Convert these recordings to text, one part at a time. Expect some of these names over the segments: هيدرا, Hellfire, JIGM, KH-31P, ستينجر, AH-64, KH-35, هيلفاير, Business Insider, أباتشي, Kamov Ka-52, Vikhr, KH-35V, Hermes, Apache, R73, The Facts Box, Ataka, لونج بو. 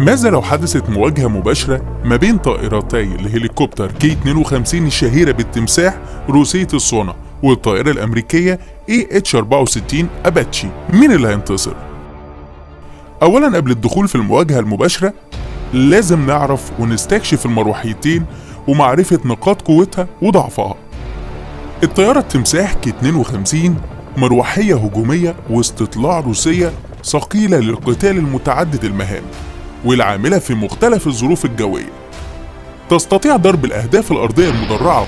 ماذا لو حدثت مواجهة مباشرة ما بين طائرتي الهليكوبتر كي 52 الشهيرة بالتمساح روسية الصنع والطائرة الأمريكية AH-64 أباتشي؟ مين اللي هينتصر؟ أولاً، قبل الدخول في المواجهة المباشرة لازم نعرف ونستكشف المروحيتين ومعرفة نقاط قوتها وضعفها. الطيارة التمساح كي 52 مروحية هجومية واستطلاع روسية ثقيلة للقتال المتعدد المهام والعاملة في مختلف الظروف الجوية، تستطيع ضرب الأهداف الأرضية المدرعة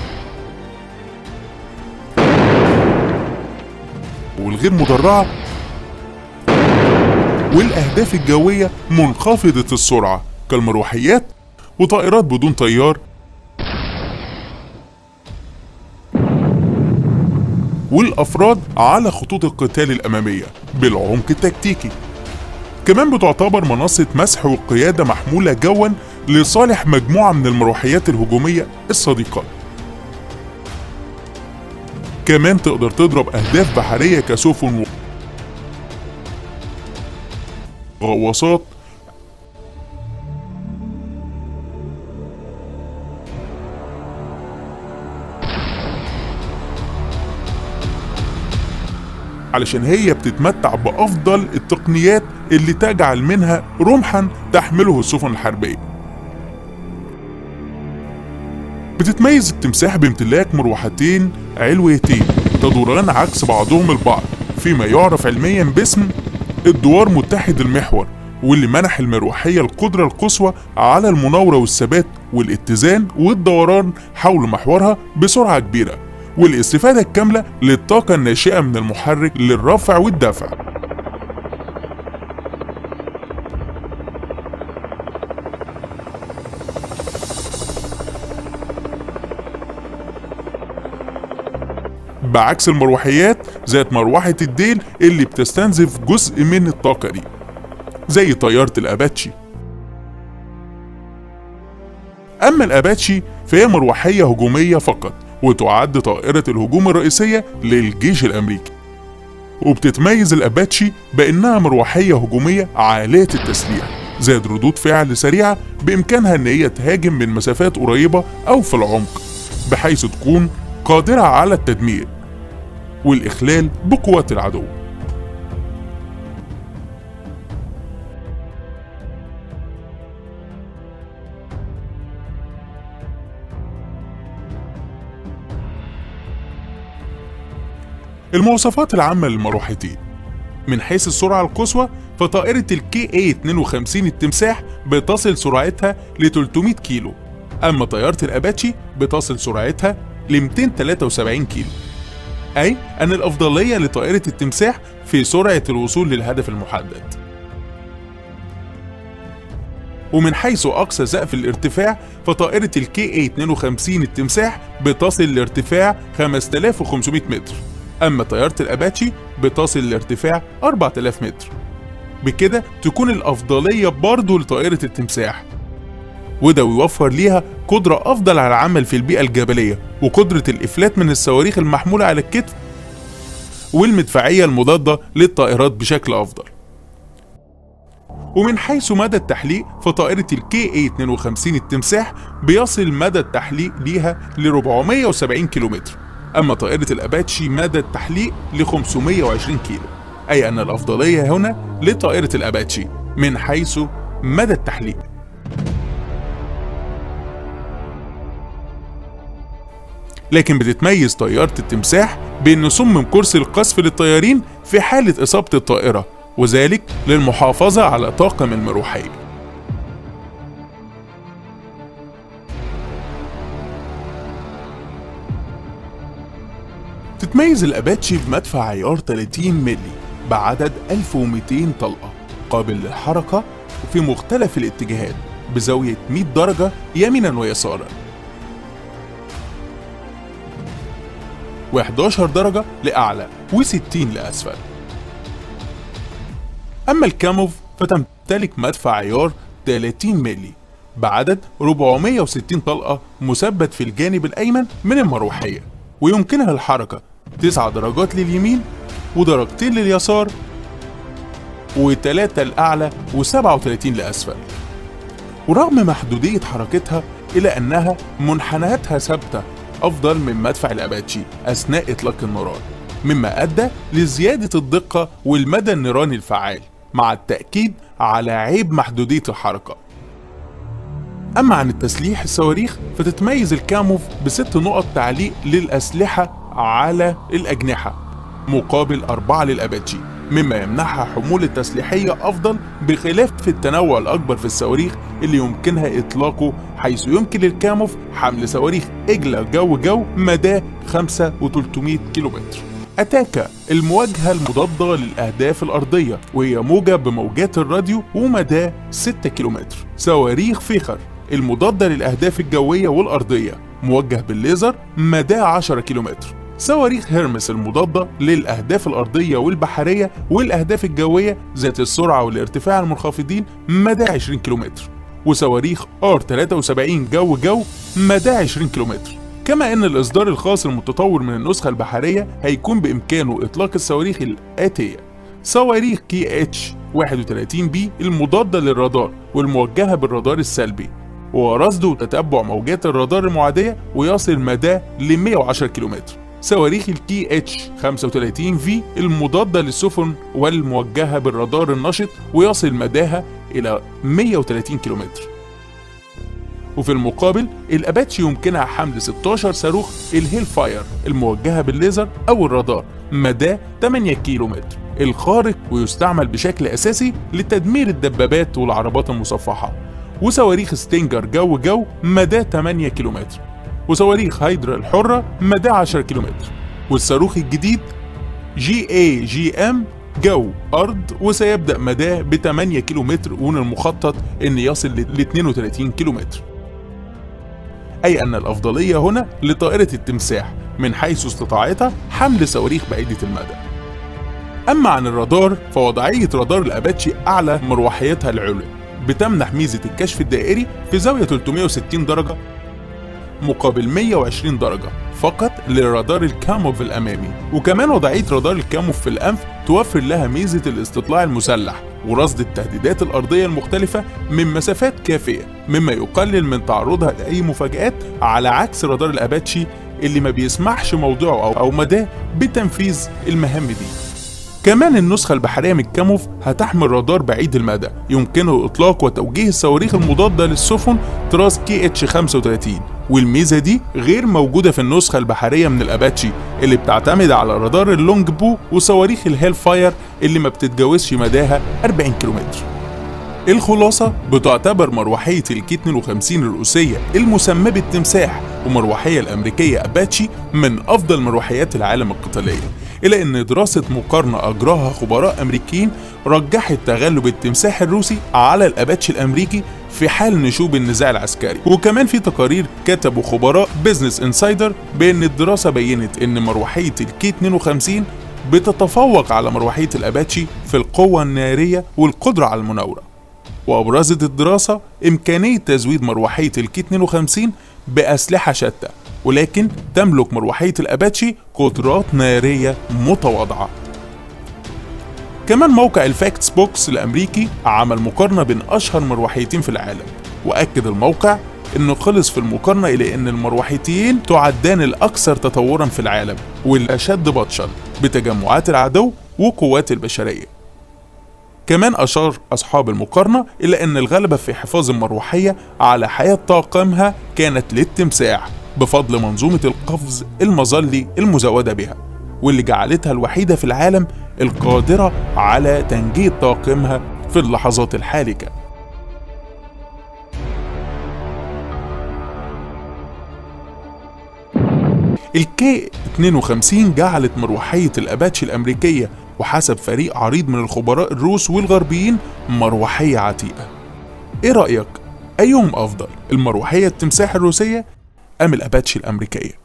والغير مدرعة والأهداف الجوية منخفضة السرعة كالمروحيات وطائرات بدون طيار والأفراد على خطوط القتال الأمامية بالعمق التكتيكي. كمان بتعتبر منصة مسح والقيادة محمولة جوا لصالح مجموعة من المروحيات الهجومية الصديقة. كمان تقدر تضرب أهداف بحرية كسفن وغواصات علشان هي بتتمتع بأفضل التقنيات اللي تجعل منها رمحا تحمله السفن الحربية. بتتميز التمساح بامتلاك مروحتين علويتين تدوران عكس بعضهم البعض فيما يعرف علميا باسم الدوار متحد المحور، واللي منح المروحية القدرة القصوى على المناورة والثبات والاتزان والدوران حول محورها بسرعة كبيرة، والاستفادة الكاملة للطاقة الناشئة من المحرك للرفع والدفع. بعكس المروحيات ذات مروحة الديل اللي بتستنزف جزء من الطاقة دي زي طيارة الأباتشي. أما الأباتشي فهي مروحية هجومية فقط وتعد طائرة الهجوم الرئيسية للجيش الأمريكي، وبتتميز الأباتشي بأنها مروحية هجومية عالية التسليح ذات ردود فعل سريعة بإمكانها إن هي تهاجم من مسافات قريبة أو في العمق، بحيث تكون قادرة على التدمير والإخلال بقوات العدو. المواصفات العامة للمروحتين من حيث السرعة القصوى، فطائرة الكي اي 52 التمساح بتصل سرعتها ل 300 كيلو، أما طيارة الأباتشي بتصل سرعتها ل 273 كيلو، أي أن الأفضلية لطائرة التمساح في سرعة الوصول للهدف المحدد. ومن حيث أقصى سقف الارتفاع، فطائرة الكي اي 52 التمساح بتصل لارتفاع 5500 متر، أما طيارة الأباتشي بتصل لارتفاع 4000 متر. بكده تكون الأفضلية برضه لطائرة التمساح، وده بيوفر ليها قدرة أفضل على العمل في البيئة الجبلية وقدرة الإفلات من الصواريخ المحمولة على الكتف والمدفعية المضادة للطائرات بشكل أفضل. ومن حيث مدى التحليق، فطائرة الكي اي 52 التمساح بيصل مدى التحليق ليها ل 470 كيلومتر، أما طائرة الأباتشي مدى التحليق ل 520 كيلو، أي أن الأفضلية هنا لطائرة الأباتشي من حيث مدى التحليق. لكن بتتميز طيارة التمساح بأن صمم كرسي القصف للطيارين في حالة إصابة الطائرة، وذلك للمحافظة على طاقم المروحية. تتميز الأباتشي بمدفع عيار 30 مللي بعدد 1200 طلقة، قابل للحركة في مختلف الاتجاهات بزاوية 100 درجة يمينا ويسارا، و11 درجة لأعلى و60 لأسفل. أما الكاموف فتمتلك مدفع عيار 30 مللي بعدد 460 طلقة مثبت في الجانب الأيمن من المروحية، ويمكنها الحركة 9 درجات لليمين ودرجتين لليسار و3 لأعلى و37 لأسفل، ورغم محدودية حركتها إلا أنها منحناتها ثابتة أفضل من مدفع الأباتشي أثناء إطلاق النيران، مما أدى لزيادة الدقة والمدى النيراني الفعال، مع التأكيد على عيب محدودية الحركة. أما عن التسليح الصواريخ فتتميز الكاموف بست نقط تعليق للأسلحة على الأجنحة مقابل 4 للأباتشي، مما يمنحها حمولة تسليحية أفضل بخلاف في التنوع الأكبر في الصواريخ اللي يمكنها إطلاقه، حيث يمكن للكاموف حمل صواريخ إجلة جو جو مدى 5300 كيلومتر. أتاكا المواجهة المضادة للأهداف الأرضية وهي موجة بموجات الراديو ومدى 6 كيلومتر. صواريخ فيخر المضادة للأهداف الجوية والأرضية موجه بالليزر مدى 10 كيلومتر. صواريخ هيرمس المضادة للأهداف الأرضية والبحرية والأهداف الجوية ذات السرعة والارتفاع المنخفضين مدى 20 كيلومتر، وصواريخ R73 جو جو مدى 20 كيلومتر. كما أن الإصدار الخاص المتطور من النسخة البحرية هيكون بإمكانه إطلاق الصواريخ الآتية: صواريخ KH-31P المضادة للرادار والموجهة بالرادار السلبي، ورصد وتتبع موجات الرادار المعادية ويصل مدى ل 110 كيلومتر. صواريخ KH-35V المضادة للسفن والموجهة بالرادار النشط ويصل مداها إلى 130 كيلومتر. وفي المقابل الأباتشي يمكنها حمل 16 صاروخ الهيلفاير الموجهة بالليزر أو الرادار مدى 8 كيلومتر الخارق، ويستعمل بشكل أساسي لتدمير الدبابات والعربات المصفحة. وصواريخ ستينجر جو جو مدى 8 كيلومتر، وصواريخ هيدرا الحرة مدى 10 كيلومتر. والصاروخ الجديد JIGM جو أرض وسيبدأ مداه ب 8 كيلومتر، ومن المخطط أن يصل ل 32 كيلومتر. أي أن الأفضلية هنا لطائرة التمساح من حيث استطاعتها حمل صواريخ بعيدة المدى. أما عن الرادار فوضعية رادار الأباتشي أعلى مروحيتها العليا بتمنح ميزة الكشف الدائري في زاوية 360 درجة مقابل 120 درجة فقط للرادار الكاموف الأمامي. وكمان وضعية رادار الكاموف في الأنف توفر لها ميزة الاستطلاع المسلح ورصد التهديدات الأرضية المختلفة من مسافات كافية، مما يقلل من تعرضها لأي مفاجآت، على عكس رادار الأباتشي اللي ما بيسمحش موضعه أو مداه بتنفيذ المهام دي. كمان النسخة البحرية من الكاموف هتحمل رادار بعيد المدى يمكنه إطلاق وتوجيه الصواريخ المضادة للسفن طراز KH-35، والميزة دي غير موجودة في النسخة البحرية من الأباتشي اللي بتعتمد على رادار اللونج بو وصواريخ الهيلفاير اللي ما بتتجاوزش مداها 40 كيلومتر. الخلاصة بتعتبر مروحية الكي 52 الروسية المسمى بالتمساح ومروحية الأمريكية أباتشي من أفضل مروحيات العالم القتالية، إلا أن دراسة مقارنة أجراها خبراء أمريكيين رجحت تغلب التمساح الروسي على الأباتشي الأمريكي في حال نشوب النزاع العسكري. وكمان في تقارير كتبوا خبراء بيزنس انسايدر بأن الدراسة بينت أن مروحية الكي 52 بتتفوق على مروحية الأباتشي في القوة النارية والقدرة على المناورة. وأبرزت الدراسة إمكانية تزويد مروحية الكي 52 بأسلحة شتى، ولكن تملك مروحية الأباتشي قدرات نارية متواضعة. كمان موقع الفاكتس بوكس الأمريكي عمل مقارنة بين أشهر مروحيتين في العالم، وأكد الموقع إنه خلص في المقارنة إلى أن المروحيتين تعدان الأكثر تطوراً في العالم والأشد بطشاً بتجمعات العدو وقوات البشرية. كمان أشار أصحاب المقارنة إلى أن الغلبة في حفاظ المروحية على حياة طاقمها كانت للتمساح بفضل منظومة القفز المظلي المزودة بها، واللي جعلتها الوحيدة في العالم القادرة على تنجيد طاقمها في اللحظات الحالكة. الكي 52 جعلت مروحية الأباتشي الأمريكية وحسب فريق عريض من الخبراء الروس والغربيين مروحية عتيقة. إيه رأيك؟ أيهم أفضل، المروحية التمساح الروسية أم الأباتشي الأمريكية؟